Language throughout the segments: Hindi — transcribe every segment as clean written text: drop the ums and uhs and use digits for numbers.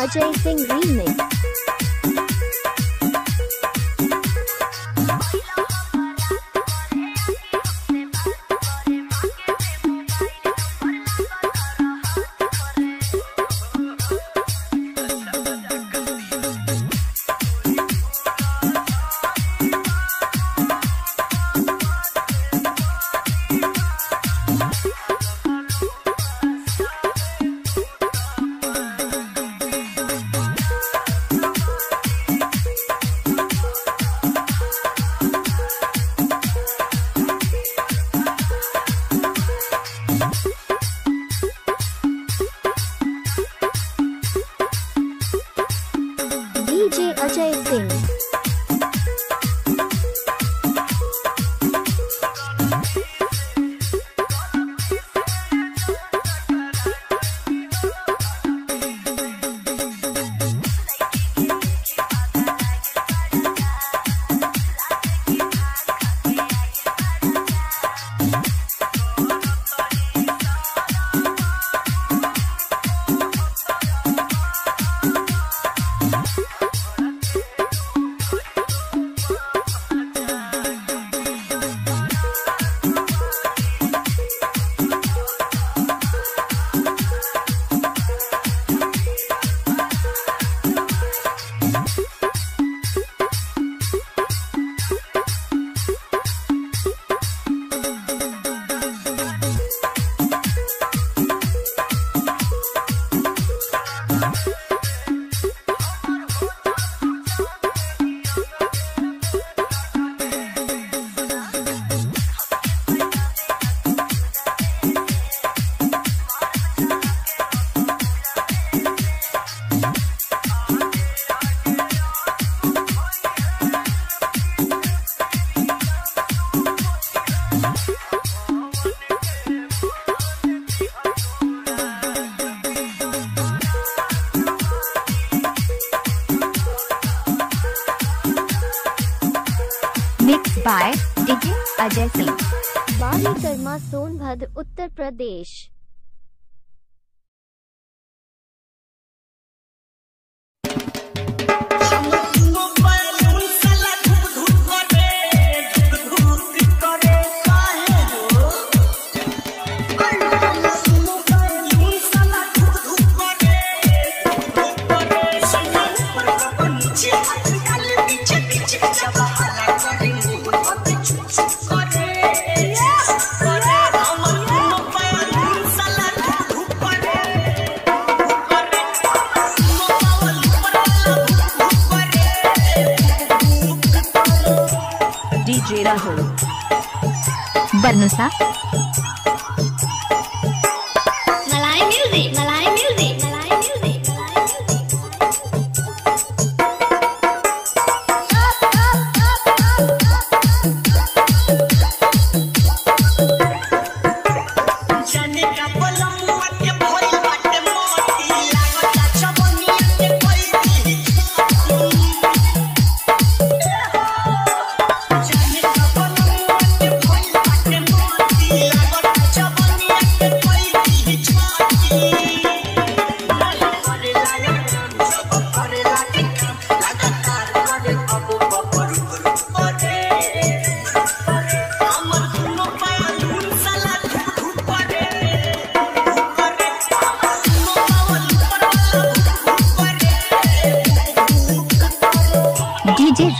Ajay Singh remake. DJ Ajay Singh. Mix by DJ Ajay Singh. बालीकर्मा सोनभद्र उत्तर प्रदेश। बरनुसा मलाई म्यूजिक मलाई म्यूजिक मलाई म्यूजिक। जाने का बोलम मत के भोई मत मोती लागत छबनी के कोई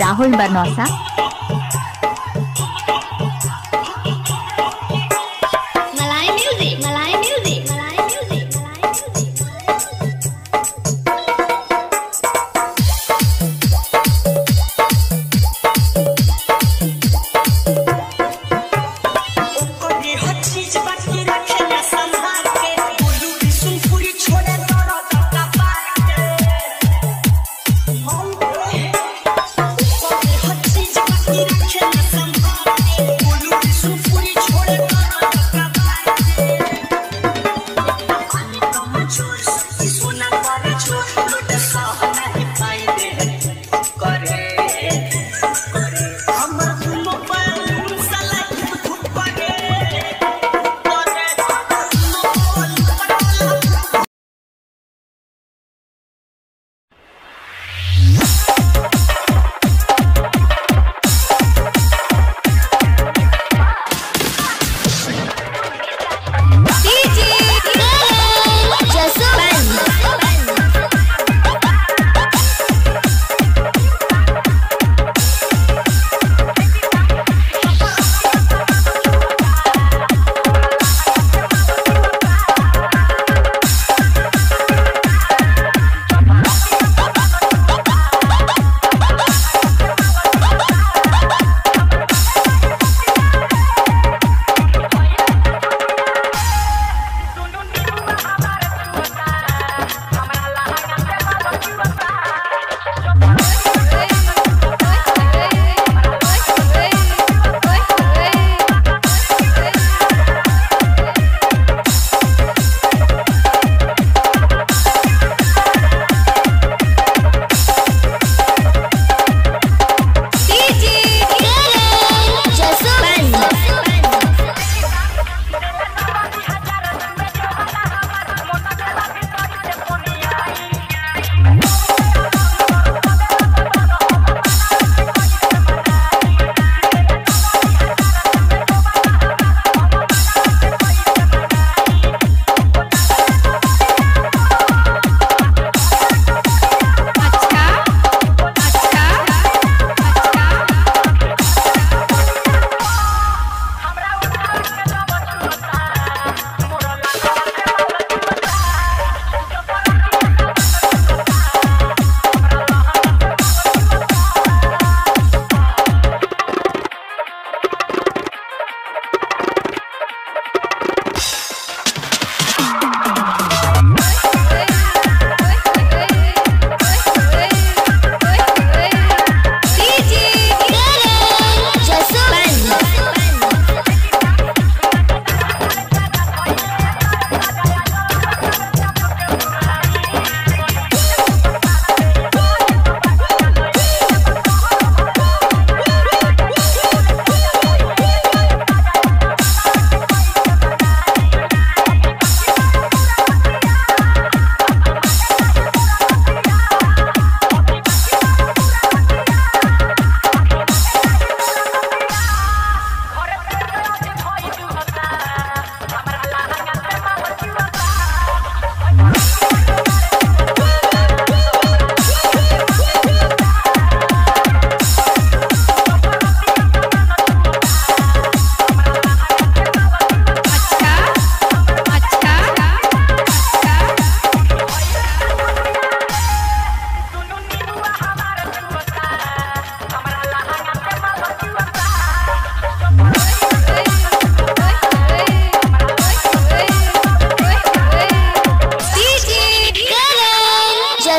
राहुल बरनौसा मलाई म्यूजिक मलाई म्यूजिक मलाई म्यूजिक मलाई म्यूजिक। उनको भी हर चीज बात की रखे ना संभाल के बोलू सुन पूरी छोड़े तोड़ा तोड़ा पार के। Thank you.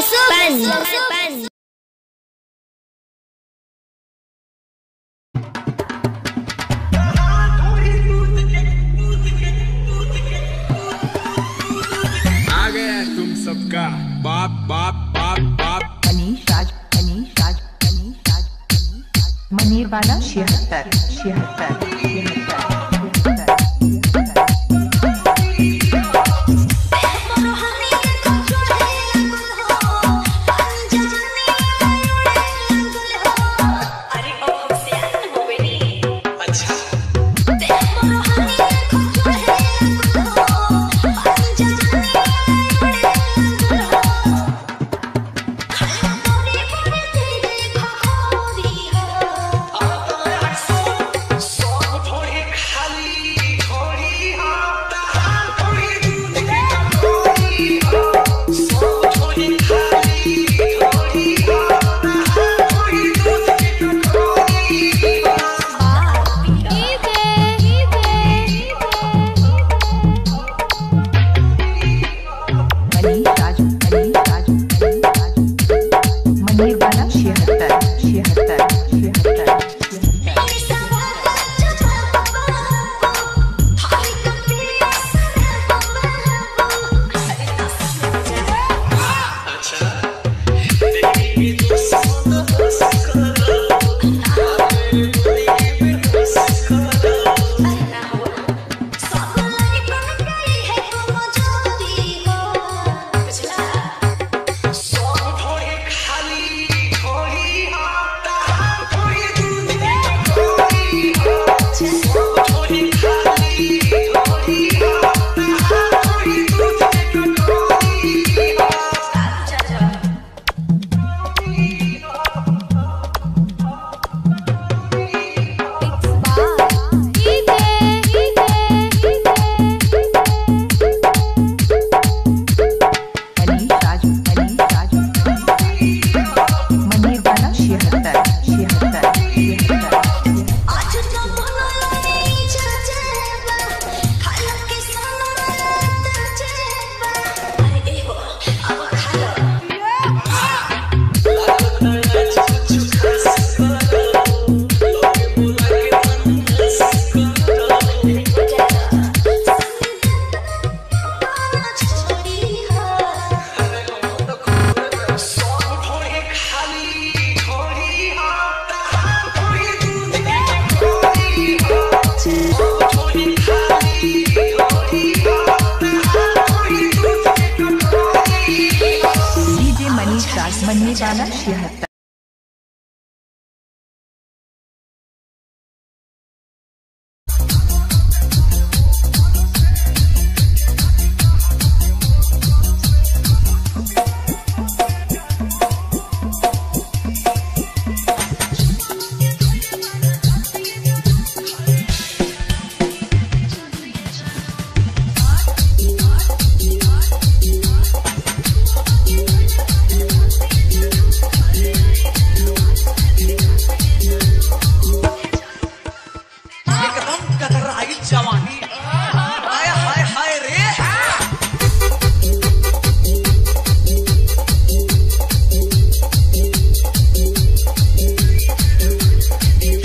सुपन आ गया तुम सबका बाप बाप बाप बाप मनीष राज मनीर वाला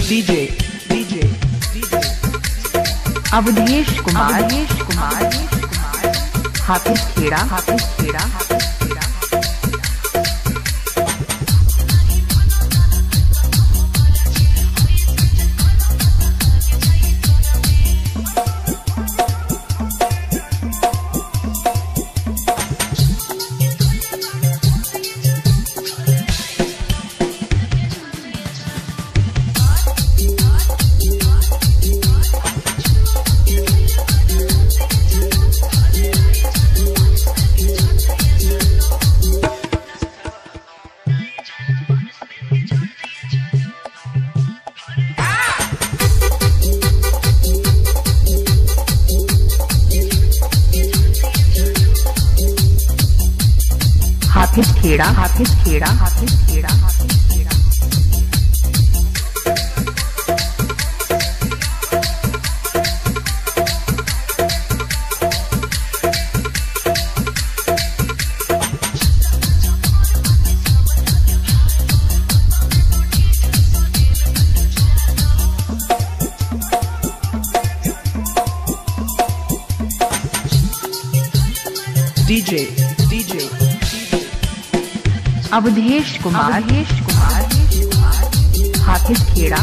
76 Avdhesh Kumar Hafiz Khera Hafiz Khera DJ Avdhesh Kumar Hafiz Khera.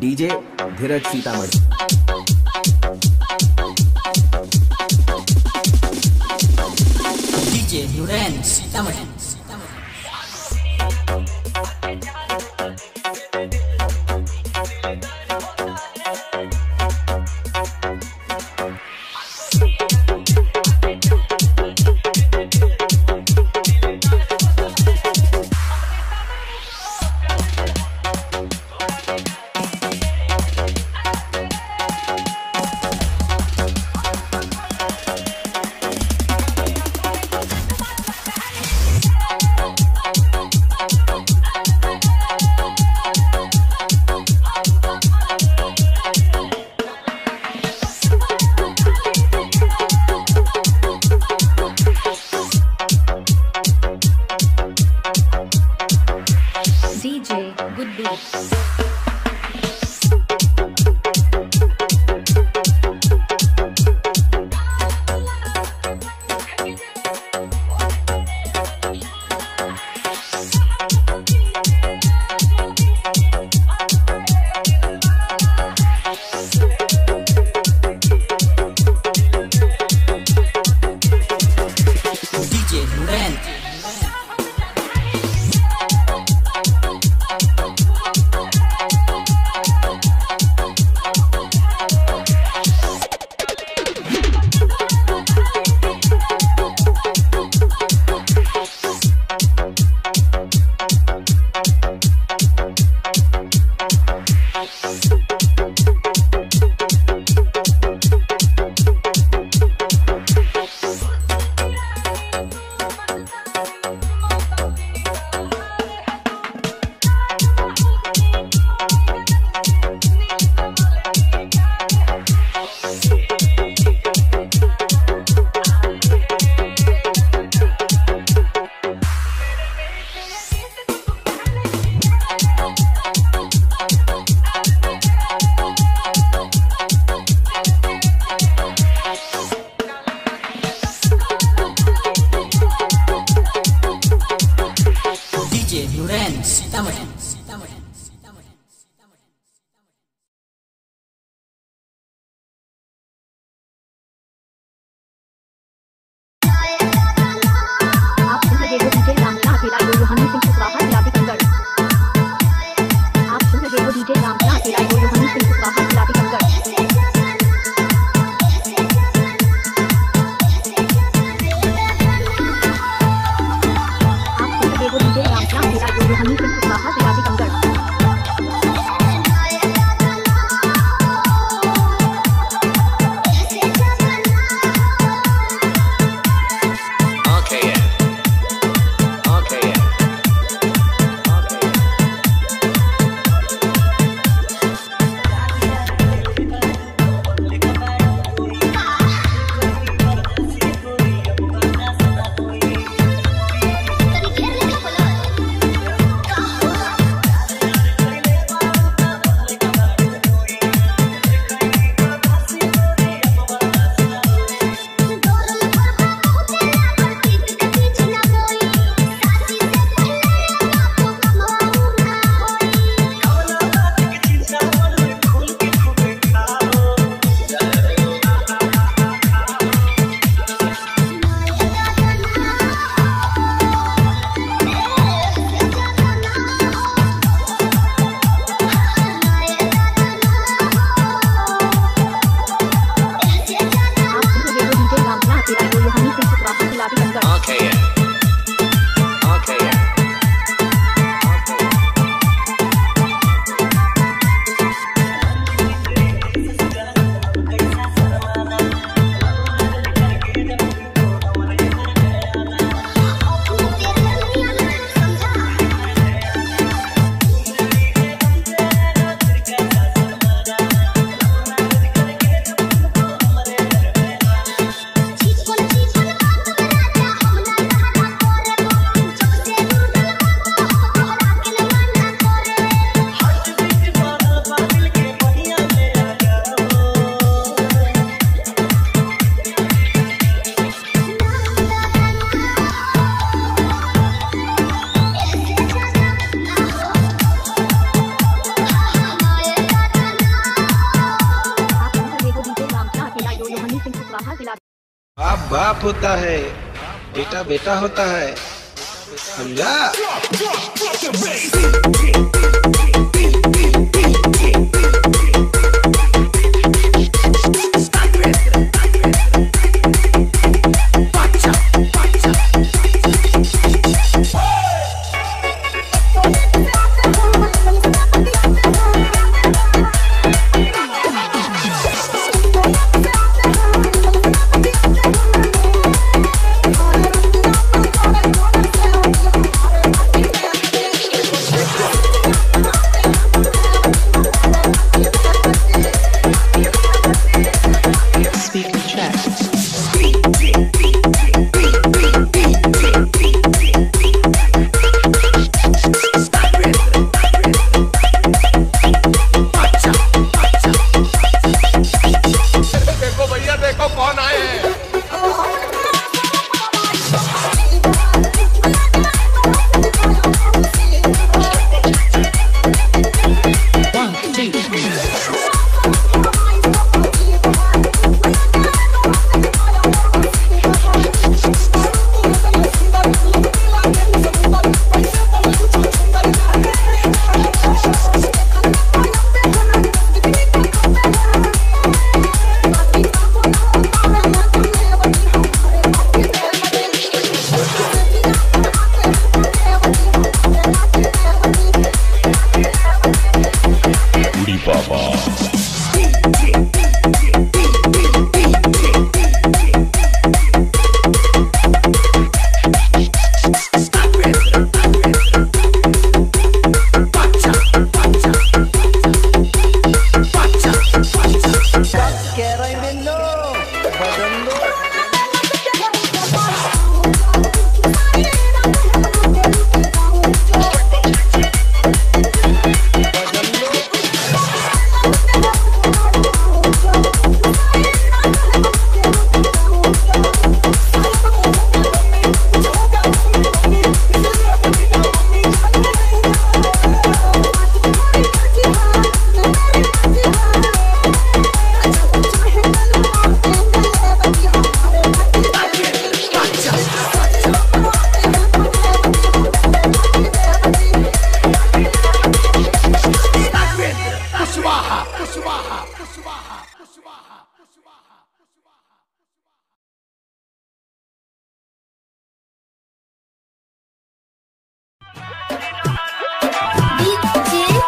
DJ Dheeraj Sitamarhi. DJ Dheeraj Sitamarhi. बाप होता है, बेटा बेटा होता है,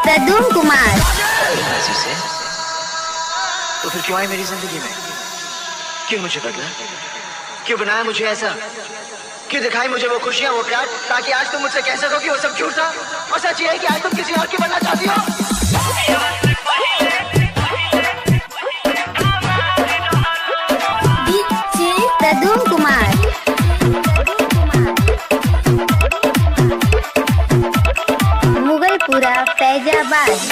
ददू कुमार। तो फिर क्यों आई मेरी जिंदगी में? क्यों मुझे बदला? क्यों बनाया मुझे ऐसा? क्यों दिखाई मुझे वो खुशियाँ, वो प्यार, ताकि आज तुम मुझसे कह सको कि वो सब झूठ था और सच ये है कि आज तुम किसी और की बनना चाहती हो। मुगलपुरा फैजाबाद।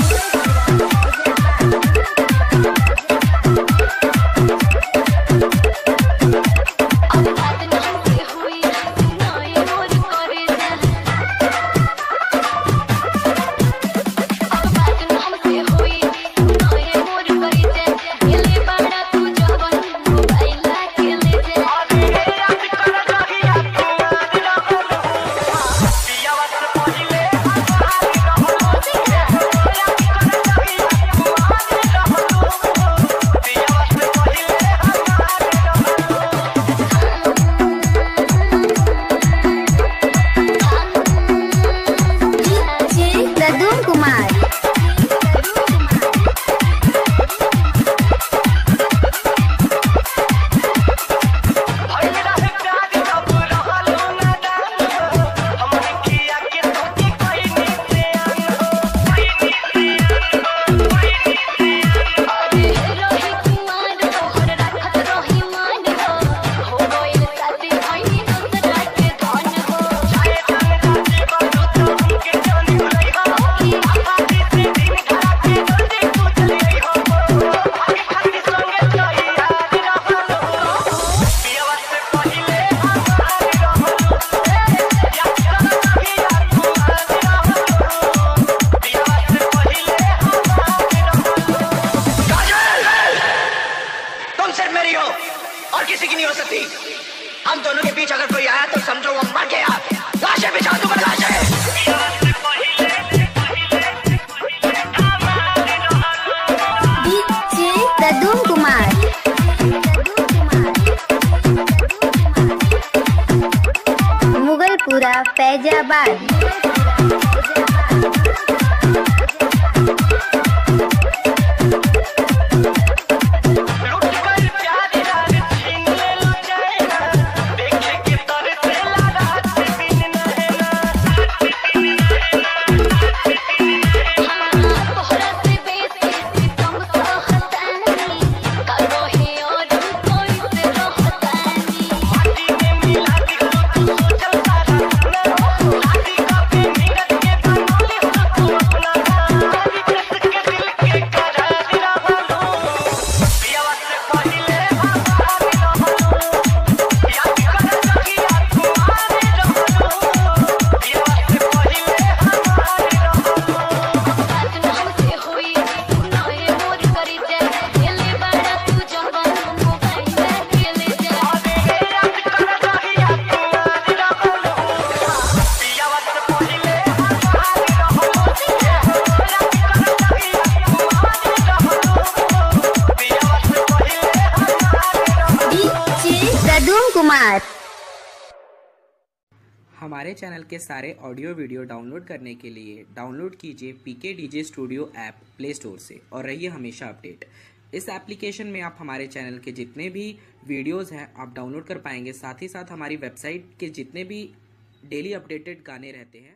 हमारे चैनल के सारे ऑडियो वीडियो डाउनलोड करने के लिए डाउनलोड कीजिए PK DJ studio app Play Store से और रहिए हमेशा अपडेट। इस एप्लीकेशन में आप हमारे चैनल के जितने भी वीडियोस हैं आप डाउनलोड कर पाएंगे, साथ ही साथ हमारी वेबसाइट के जितने भी डेली अपडेटेड गाने रहते हैं।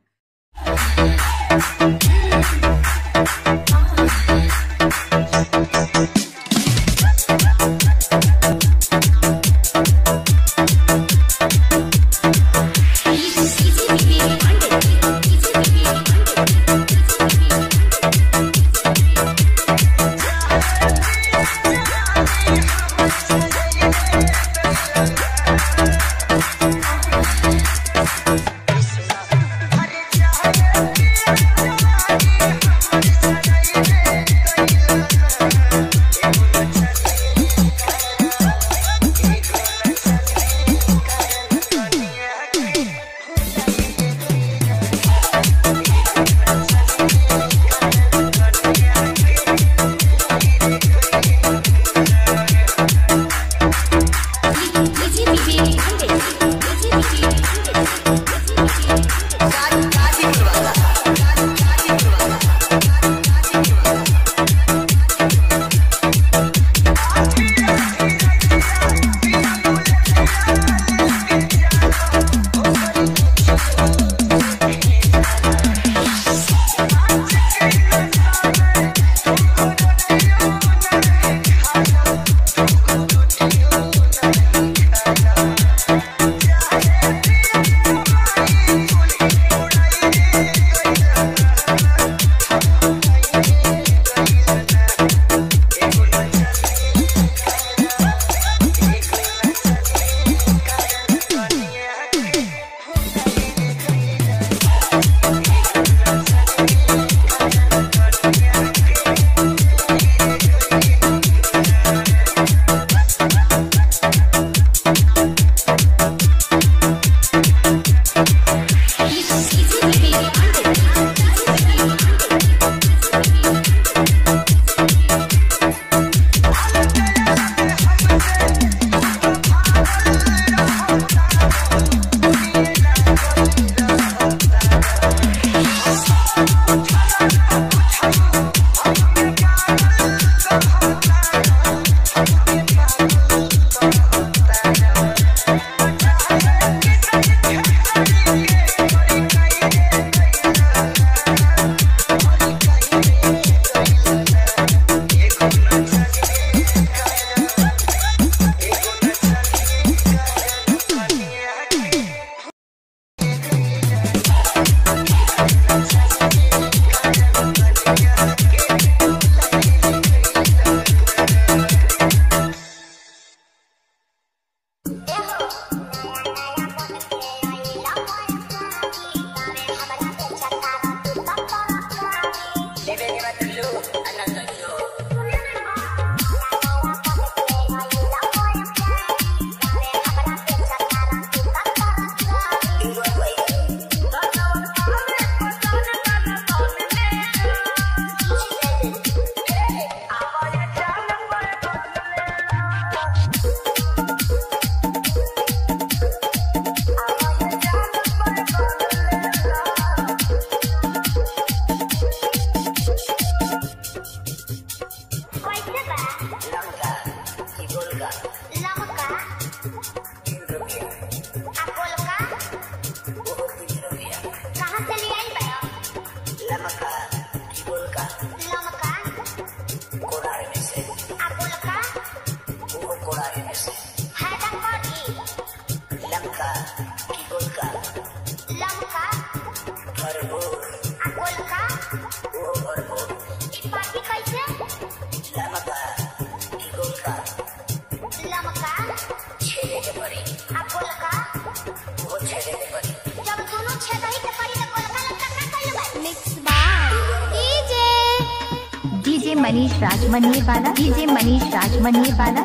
मनीष राज बनने वाला डीजे मनीष राज बनने वाला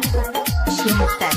76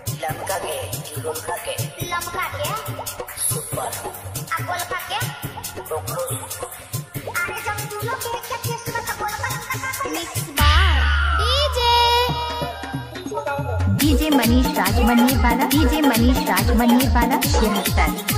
डीजे मनीष राज बनने वाला डीजे मनीष राज बनने वाला 76